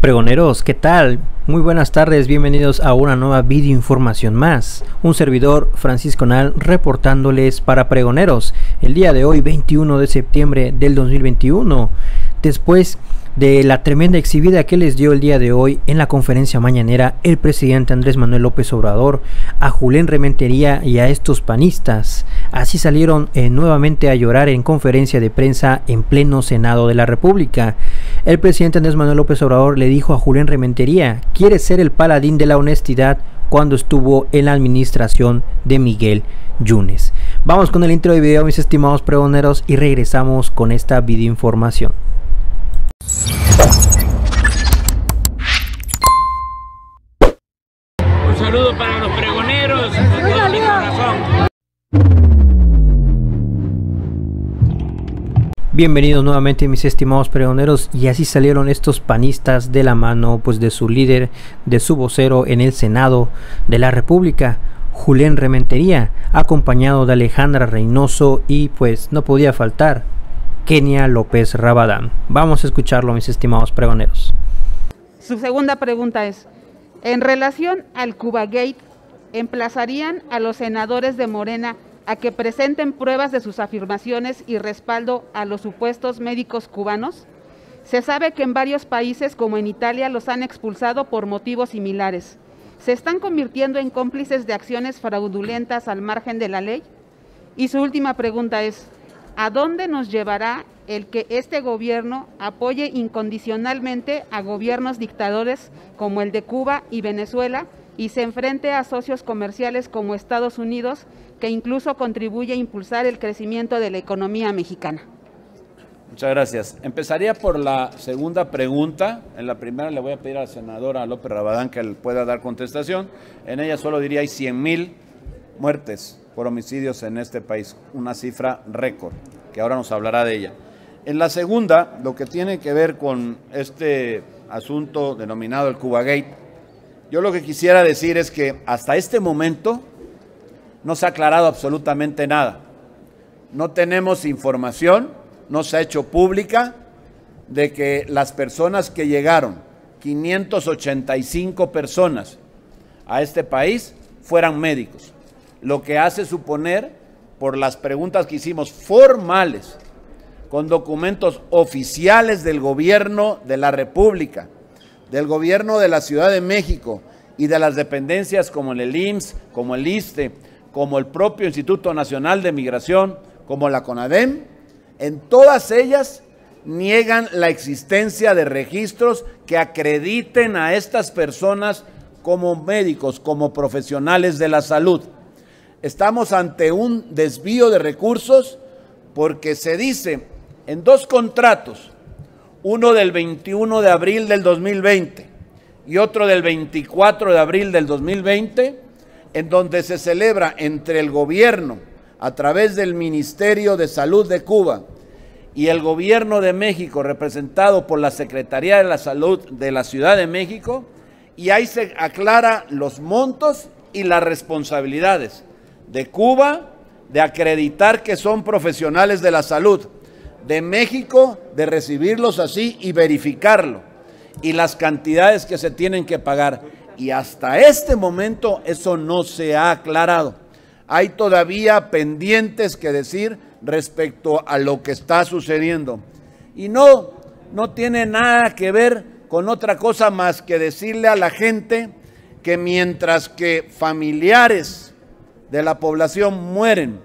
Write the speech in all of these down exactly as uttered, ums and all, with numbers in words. Pregoneros, ¿qué tal? Muy buenas tardes, bienvenidos a una nueva video información más. Un servidor, Francisco Anal, reportándoles para Pregoneros. El día de hoy, veintiuno de septiembre del dos mil veintiuno, después de la tremenda exhibida que les dio el día de hoy en la conferencia mañanera el presidente Andrés Manuel López Obrador a Julen Rementería y a estos panistas. Así salieron eh, nuevamente a llorar en conferencia de prensa en pleno Senado de la República. El presidente Andrés Manuel López Obrador le dijo a Julen Rementería: ¿quieres ser el paladín de la honestidad? Cuando estuvo en la administración de Miguel Yunes. Vamos con el intro de video, mis estimados pregoneros, y regresamos con esta videoinformación. Un saludo para los pregoneros de todo mi corazón. Bienvenidos nuevamente, mis estimados pregoneros, y así salieron estos panistas de la mano pues de su líder, de su vocero en el Senado de la República, Julen Rementería, acompañado de Alejandra Reynoso y pues no podía faltar Kenia López Rabadán. Vamos a escucharlo, mis estimados pregoneros. Su segunda pregunta es: en relación al Cubagate, ¿emplazarían a los senadores de Morena a que presenten pruebas de sus afirmaciones y respaldo a los supuestos médicos cubanos? Se sabe que en varios países, como en Italia, los han expulsado por motivos similares. ¿Se están convirtiendo en cómplices de acciones fraudulentas al margen de la ley? Y su última pregunta es: ¿a dónde nos llevará el que este gobierno apoye incondicionalmente a gobiernos dictadores como el de Cuba y Venezuela, y se enfrente a socios comerciales como Estados Unidos, que incluso contribuye a impulsar el crecimiento de la economía mexicana? Muchas gracias. Empezaría por la segunda pregunta. En la primera le voy a pedir a la senadora López Rabadán que le pueda dar contestación. En ella solo diría: hay cien mil muertes por homicidios en este país, una cifra récord, que ahora nos hablará de ella. En la segunda, lo que tiene que ver con este asunto denominado el Cubagate, yo lo que quisiera decir es que hasta este momento no se ha aclarado absolutamente nada. No tenemos información, no se ha hecho pública, de que las personas que llegaron, quinientas ochenta y cinco personas a este país, fueran médicos. Lo que hace suponer, por las preguntas que hicimos formales, con documentos oficiales del gobierno de la República, del gobierno de la Ciudad de México y de las dependencias como el I M S S, como el ISSSTE, como el propio Instituto Nacional de Migración, como la CONADEM, en todas ellas niegan la existencia de registros que acrediten a estas personas como médicos, como profesionales de la salud. Estamos ante un desvío de recursos, porque se dice en dos contratos, uno del veintiuno de abril del dos mil veinte y otro del veinticuatro de abril del dos mil veinte, en donde se celebra entre el gobierno a través del Ministerio de Salud de Cuba y el gobierno de México representado por la Secretaría de la Salud de la Ciudad de México, y ahí se aclara los montos y las responsabilidades de Cuba de acreditar que son profesionales de la salud, de México de recibirlos así y verificarlo, y las cantidades que se tienen que pagar. Y hasta este momento eso no se ha aclarado. Hay todavía pendientes que decir respecto a lo que está sucediendo. Y no, no tiene nada que ver con otra cosa más que decirle a la gente que mientras que familiares de la población mueren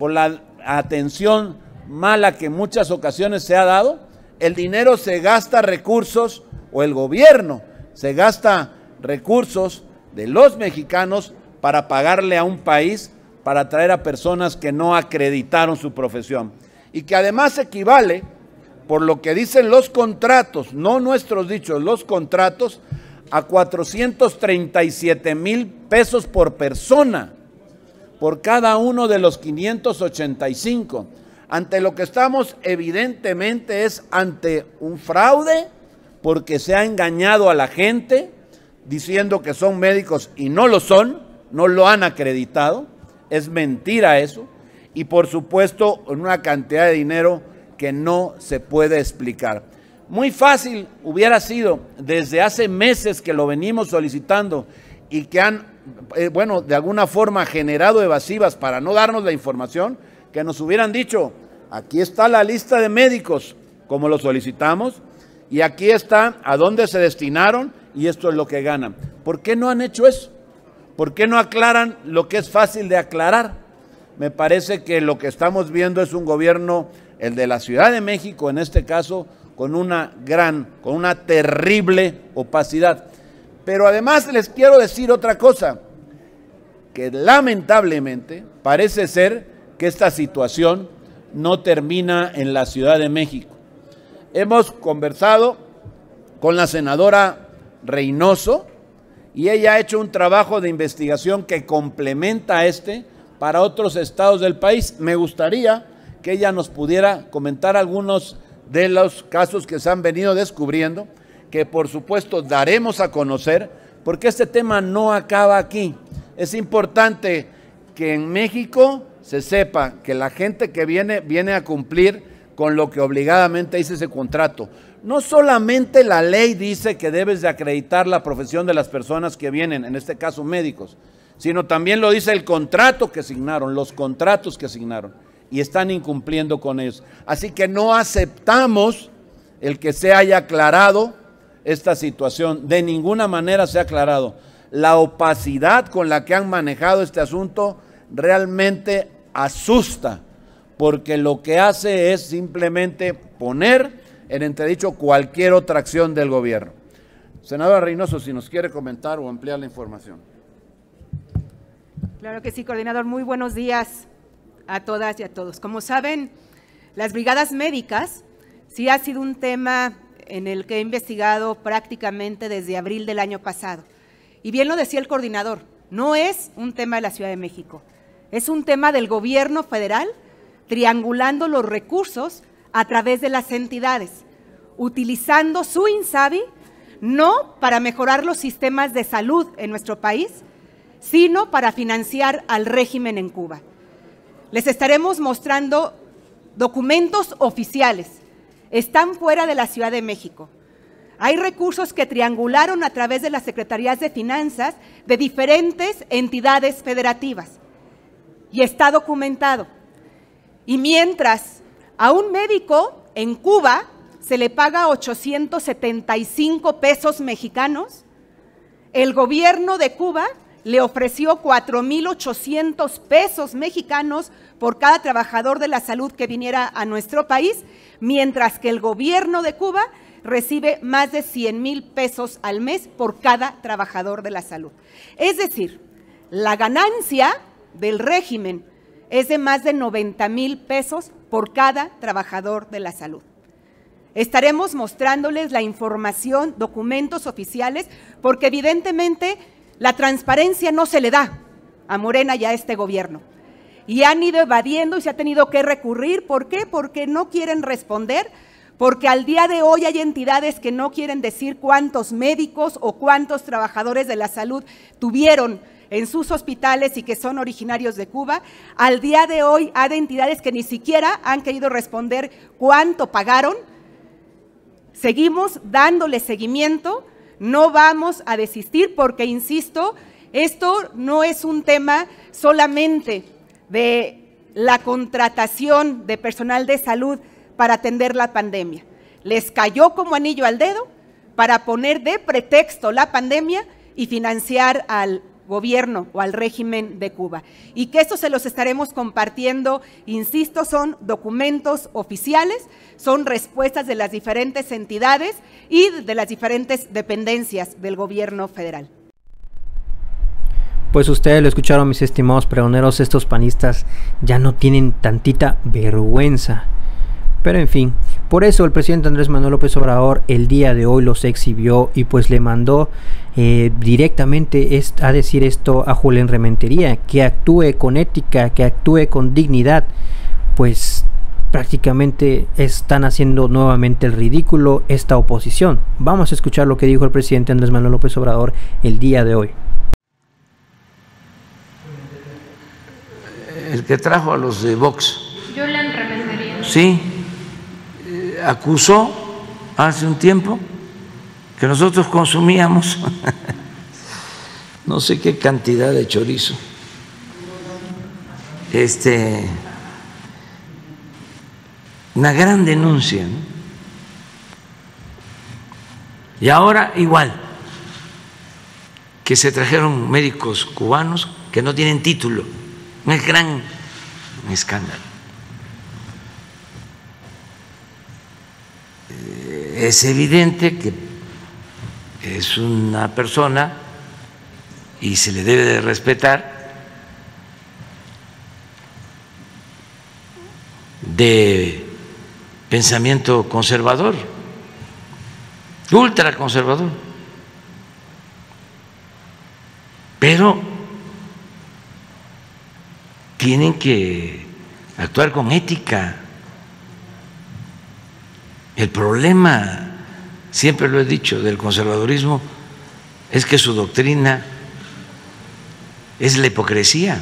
por la atención mala que en muchas ocasiones se ha dado, el dinero se gasta recursos, o el gobierno se gasta recursos de los mexicanos para pagarle a un país para traer a personas que no acreditaron su profesión, y que además equivale, por lo que dicen los contratos, no nuestros dichos, los contratos, a cuatrocientos treinta y siete mil pesos por persona, por cada uno de los quinientos ochenta y cinco. Ante lo que estamos evidentemente es ante un fraude, porque se ha engañado a la gente diciendo que son médicos y no lo son, no lo han acreditado, es mentira eso, y por supuesto una cantidad de dinero que no se puede explicar. Muy fácil hubiera sido, desde hace meses que lo venimos solicitando y que han, eh, bueno, de alguna forma generado evasivas para no darnos la información, que nos hubieran dicho, aquí está la lista de médicos, como lo solicitamos, y aquí está a dónde se destinaron y esto es lo que ganan. ¿Por qué no han hecho eso? ¿Por qué no aclaran lo que es fácil de aclarar? Me parece que lo que estamos viendo es un gobierno, el de la Ciudad de México en este caso, con una gran, con una terrible opacidad. Pero además les quiero decir otra cosa, que lamentablemente parece ser que esta situación no termina en la Ciudad de México. Hemos conversado con la senadora Reynoso y ella ha hecho un trabajo de investigación que complementa a este para otros estados del país. Me gustaría que ella nos pudiera comentar algunos de los casos que se han venido descubriendo, que por supuesto daremos a conocer, porque este tema no acaba aquí. Es importante que en México se sepa que la gente que viene, viene a cumplir con lo que obligadamente dice ese contrato. No solamente la ley dice que debes de acreditar la profesión de las personas que vienen, en este caso médicos, sino también lo dice el contrato que signaron, los contratos que signaron. Y están incumpliendo con ellos. Así que no aceptamos el que se haya aclarado esta situación. De ninguna manera se ha aclarado. La opacidad con la que han manejado este asunto realmente asusta, porque lo que hace es simplemente poner en entredicho cualquier otra acción del gobierno. Senadora Reynoso, si nos quiere comentar o ampliar la información. Claro que sí, coordinador. Muy buenos días a todas y a todos. Como saben, las brigadas médicas sí ha sido un tema en el que he investigado prácticamente desde abril del año pasado. Y bien lo decía el coordinador, no es un tema de la Ciudad de México, es un tema del gobierno federal triangulando los recursos a través de las entidades, utilizando su INSABI no para mejorar los sistemas de salud en nuestro país, sino para financiar al régimen en Cuba. Les estaremos mostrando documentos oficiales. Están fuera de la Ciudad de México. Hay recursos que triangularon a través de las Secretarías de Finanzas de diferentes entidades federativas. Y está documentado. Y mientras a un médico en Cuba se le paga ochocientos setenta y cinco pesos mexicanos, el gobierno de Cuba le ofreció cuatro mil ochocientos pesos mexicanos por cada trabajador de la salud que viniera a nuestro país, mientras que el gobierno de Cuba recibe más de cien mil pesos al mes por cada trabajador de la salud. Es decir, la ganancia del régimen es de más de noventa mil pesos por cada trabajador de la salud. Estaremos mostrándoles la información, documentos oficiales, porque evidentemente la transparencia no se le da a Morena y a este gobierno. Y han ido evadiendo y se ha tenido que recurrir. ¿Por qué? Porque no quieren responder, porque al día de hoy hay entidades que no quieren decir cuántos médicos o cuántos trabajadores de la salud tuvieron en sus hospitales y que son originarios de Cuba. Al día de hoy hay entidades que ni siquiera han querido responder cuánto pagaron. Seguimos dándole seguimiento. No vamos a desistir porque, insisto, esto no es un tema solamente de la contratación de personal de salud para atender la pandemia. Les cayó como anillo al dedo para poner de pretexto la pandemia y financiar al gobierno o al régimen de Cuba. Y que esto se los estaremos compartiendo, insisto, son documentos oficiales, son respuestas de las diferentes entidades y de las diferentes dependencias del gobierno federal. Pues ustedes lo escucharon, mis estimados pregoneros, estos panistas ya no tienen tantita vergüenza. Pero en fin, por eso el presidente Andrés Manuel López Obrador el día de hoy los exhibió y pues le mandó eh, directamente a decir esto a Julen Rementería, que actúe con ética, que actúe con dignidad. Pues prácticamente están haciendo nuevamente el ridículo esta oposición. Vamos a escuchar lo que dijo el presidente Andrés Manuel López Obrador el día de hoy. El que trajo a los de Vox. Julen Rementería. Sí. Acusó hace un tiempo que nosotros consumíamos no sé qué cantidad de chorizo, este, una gran denuncia, ¿no? Y ahora igual, que se trajeron médicos cubanos que no tienen título, un gran escándalo. Es evidente que es una persona y se le debe de respetar, de pensamiento conservador, ultraconservador, pero tienen que actuar con ética. El problema, siempre lo he dicho, del conservadurismo es que su doctrina es la hipocresía.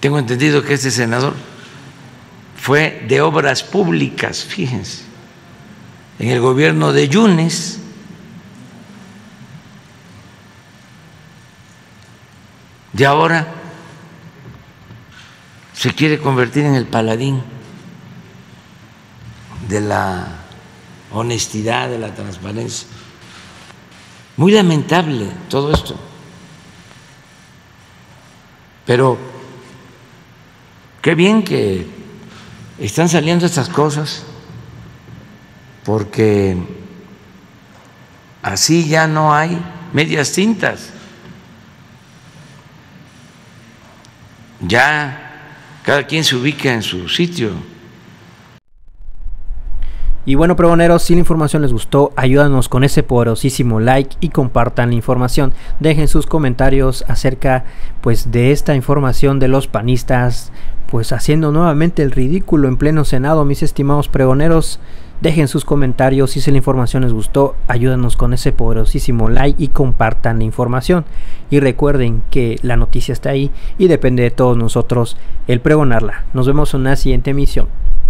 Tengo entendido que este senador fue de obras públicas, fíjense, en el gobierno de Yunes, y ahora se quiere convertir en el paladín de la honestidad, de la transparencia. Muy lamentable todo esto. Pero qué bien que están saliendo estas cosas, porque así ya no hay medias tintas. Ya cada quien se ubica en su sitio. Y bueno, pregoneros, si la información les gustó, ayúdanos con ese poderosísimo like y compartan la información. Dejen sus comentarios acerca, pues, de esta información de los panistas, pues haciendo nuevamente el ridículo en pleno Senado, mis estimados pregoneros. Dejen sus comentarios, si la información les gustó, ayúdanos con ese poderosísimo like y compartan la información. Y recuerden que la noticia está ahí y depende de todos nosotros el pregonarla. Nos vemos en una siguiente emisión.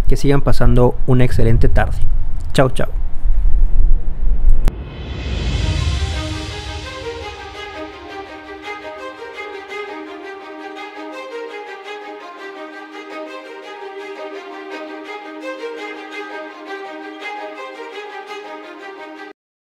Que sigan pasando una excelente tarde. Chao, chao.